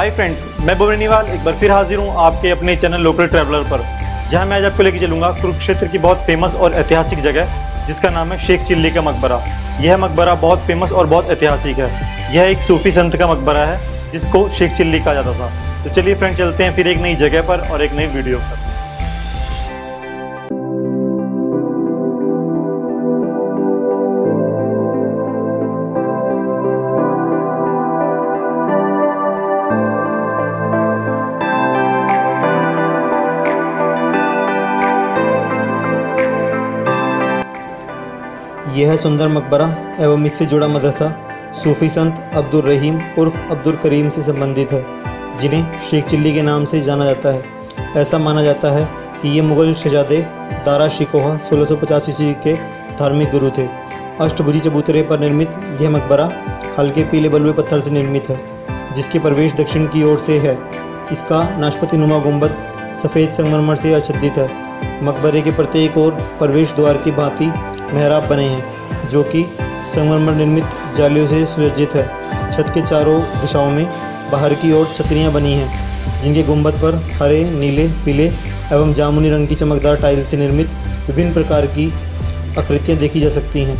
Hi friends, मैं भुवनीवाल एक बार फिर हाजिर हूँ आपके अपने चैनल लोकल ट्रेवलर पर, जहाँ मैं आज आपको लेके चलूँगा कुरुक्षेत्र की बहुत फेमस और ऐतिहासिक जगह जिसका नाम है शेख चिल्ली का मकबरा। यह मकबरा बहुत फेमस और बहुत ऐतिहासिक है। यह एक सूफी संत का मकबरा है जिसको शेख चिल्ली कहा जाता था। तो चलिए फ्रेंड, चलते हैं फिर एक नई जगह पर और एक नई वीडियो पर। यह सुंदर मकबरा एवं इससे जुड़ा मदरसा सूफी संत अब्दुल रहीम उर्फ अब्दुल करीम से संबंधित है, जिन्हें शेख चिल्ली के नाम से जाना जाता है। ऐसा माना जाता है कि ये मुग़ल शहजादे दारा शिकोह 1650 ईस्वी के धार्मिक गुरु थे। अष्टभुजी चबूतरे पर निर्मित यह मकबरा हल्के पीले बलुए पत्थर से निर्मित है, जिसके प्रवेश दक्षिण की ओर से है। इसका नाशपाती नुमा गुंबद सफ़ेद संगमरमर से आच्छादित है। मकबरे के प्रत्येक ओर प्रवेश द्वार की भांति मेहराब बने हैं, जो कि संगमरमर निर्मित जालियों से सुसज्जित है। छत के चारों दिशाओं में बाहर की ओर छतरियां बनी हैं, जिनके गुंबद पर हरे, नीले, पीले एवं जामुनी रंग की चमकदार टाइल से निर्मित विभिन्न प्रकार की आकृतियां देखी जा सकती हैं।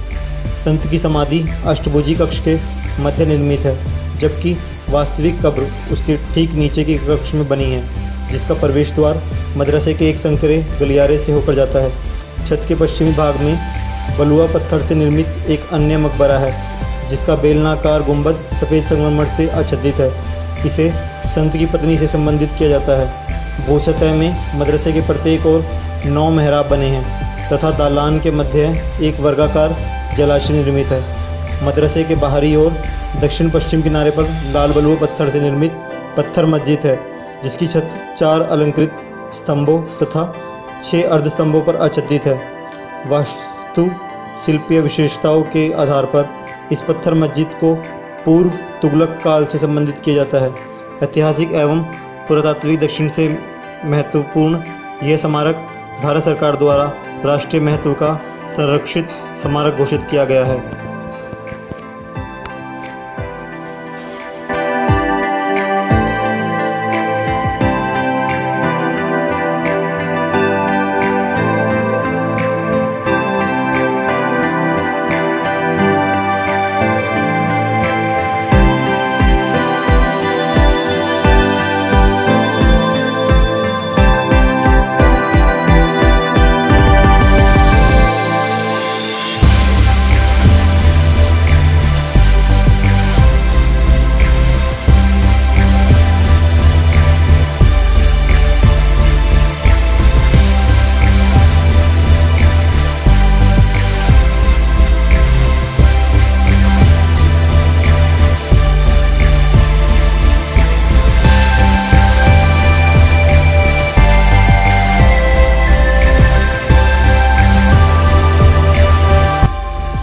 संत की समाधि अष्टभुजी कक्ष के मध्य निर्मित है, जबकि वास्तविक कब्र उसके ठीक नीचे के कक्ष में बनी है, जिसका प्रवेश द्वार मदरसे के एक संकरे गलियारे से होकर जाता है। छत के पश्चिमी भाग में बलुआ पत्थर से निर्मित एक अन्य मकबरा है, जिसका बेलनाकार गुंबद सफ़ेद संगमरमर से आच्छादित है। इसे संत की पत्नी से संबंधित किया जाता है। बोछतः में मदरसे के प्रत्येक ओर 9 मेहराब बने हैं तथा दालान के मध्य एक वर्गाकार जलाशय निर्मित है। मदरसे के बाहरी ओर दक्षिण पश्चिम किनारे पर लाल बलुआ पत्थर से निर्मित पत्थर मस्जिद है, जिसकी छत 4 अलंकृत स्तंभों तथा 6 अर्धस्तंभों पर आच्छादित है। तो शिल्पीय विशेषताओं के आधार पर इस पत्थर मस्जिद को पूर्व तुगलक काल से संबंधित किया जाता है। ऐतिहासिक एवं पुरातात्विक दृष्टि से महत्वपूर्ण यह स्मारक भारत सरकार द्वारा राष्ट्रीय महत्व का संरक्षित स्मारक घोषित किया गया है।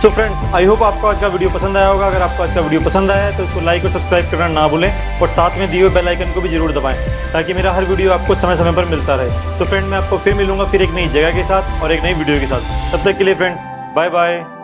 सो फ्रेंड्स, आई होप आपको आज का वीडियो पसंद आया होगा। अगर आपको आज का वीडियो पसंद आया है तो इसको लाइक और सब्सक्राइब करना ना भूलें और साथ में दिए हुए बेल आइकन को भी जरूर दबाएं ताकि मेरा हर वीडियो आपको समय समय पर मिलता रहे। तो फ्रेंड, मैं आपको फिर मिलूंगा फिर एक नई जगह के साथ और एक नई वीडियो के साथ। तब तक के लिए फ्रेंड, बाय बाय।